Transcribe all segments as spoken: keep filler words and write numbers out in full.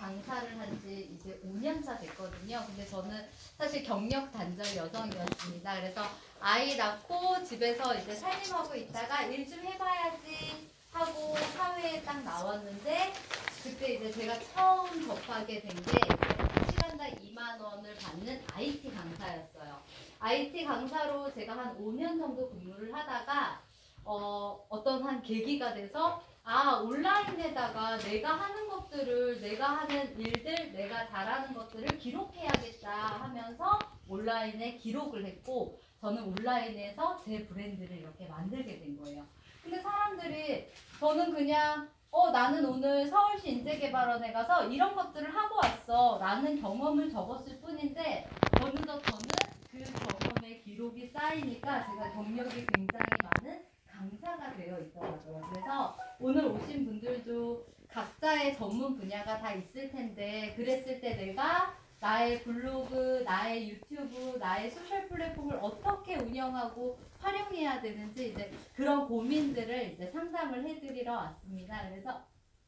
강사를 한 지 이제 오 년 차 됐거든요. 근데 저는 사실 경력 단절 여성이었습니다. 그래서 아이 낳고 집에서 이제 살림하고 있다가 일 좀 해봐야지 하고 사회에 딱 나왔는데, 그때 이제 제가 처음 접하게 된 게 시간당 이만 원을 받는 아이티 강사였어요. 아이티 강사로 제가 한 오 년 정도 근무를 하다가 어, 어떤 한 계기가 돼서, 아, 온라인에다가 내가 하는 것들을, 내가 하는 일들, 내가 잘하는 것들을 기록해야겠다 하면서 온라인에 기록을 했고, 저는 온라인에서 제 브랜드를 이렇게 만들게 된 거예요. 근데 사람들이, 저는 그냥 어 나는 오늘 서울시 인재개발원에 가서 이런 것들을 하고 왔어 라는 경험을 적었을 뿐인데, 어느덧 저는 그 경험의 기록이 쌓이니까 제가 경력이 굉장히 많은 강사가 되어 있더라고요. 그래서 오늘 오신 분들도 각자의 전문 분야가 다 있을 텐데, 그랬을 때 내가 나의 블로그, 나의 유튜브, 나의 소셜 플랫폼을 어떻게 운영하고 활용해야 되는지, 이제 그런 고민들을 이제 상담을 해드리러 왔습니다. 그래서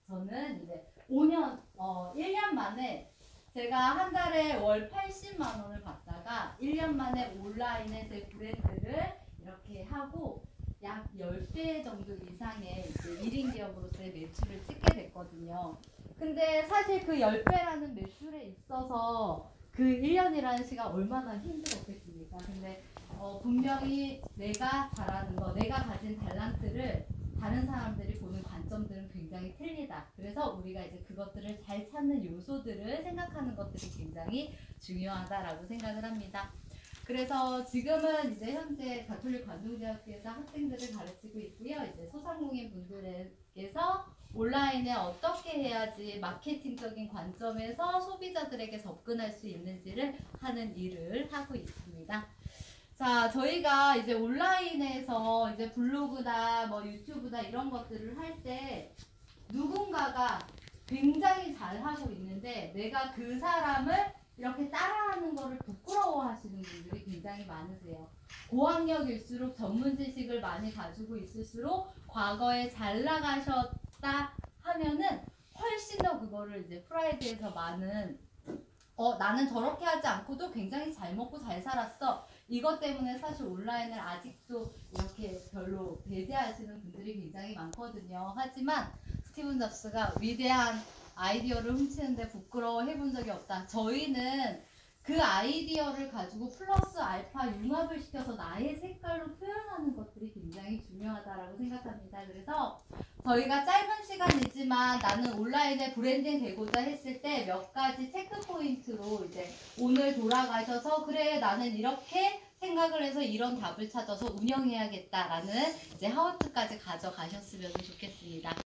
저는 이제 오 년, 어, 일 년 만에 제가 한 달에 월 팔십만 원을 받다가 일 년 만에 온라인에 제 브랜드를 이렇게 하고 약 십 배 정도 이상의 이제 일 인 기업으로서의 매출을 찍게 됐거든요. 근데 사실 그 십 배라는 매출에 있어서 그 일 년이라는 시간 얼마나 힘들었겠습니까? 근데 어 분명히 내가 잘하는 거, 내가 가진 달란트를 다른 사람들이 보는 관점들은 굉장히 틀리다. 그래서 우리가 이제 그것들을 잘 찾는 요소들을 생각하는 것들이 굉장히 중요하다라고 생각을 합니다. 그래서 지금은 이제 현재 가톨릭 관동대학교에서 학생들을 가르치고 있고요. 이제 소상공인 분들께서 온라인에 어떻게 해야지 마케팅적인 관점에서 소비자들에게 접근할 수 있는지를 하는 일을 하고 있습니다. 자, 저희가 이제 온라인에서 이제 블로그나 뭐 유튜브나 이런 것들을 할 때 누군가가 굉장히 잘하고 있는데 내가 그 사람을 이렇게 따라하는 거를 부끄러워하시는 분들이 굉장히 많으세요. 고학력일수록 전문 지식을 많이 가지고 있을수록 과거에 잘 나가셨다 하면은 훨씬 더 그거를 이제 프라이드에서 많은, 어 나는 저렇게 하지 않고도 굉장히 잘 먹고 잘 살았어. 이것 때문에 사실 온라인을 아직도 이렇게 별로 배제하시는 분들이 굉장히 많거든요. 하지만 스티븐 잡스가 위대한 아이디어를 훔치는데 부끄러워 해본 적이 없다. 저희는 그 아이디어를 가지고 플러스 알파 융합을 시켜서 나의 색깔로 표현하는 것들이 굉장히 중요하다라고 생각합니다. 그래서 저희가 짧은 시간이지만 나는 온라인에 브랜딩 되고자 했을 때 몇 가지 체크 포인트로 이제 오늘 돌아가셔서, 그래 나는 이렇게 생각을 해서 이런 답을 찾아서 운영해야겠다라는 이제 하우트까지 가져가셨으면 좋겠습니다.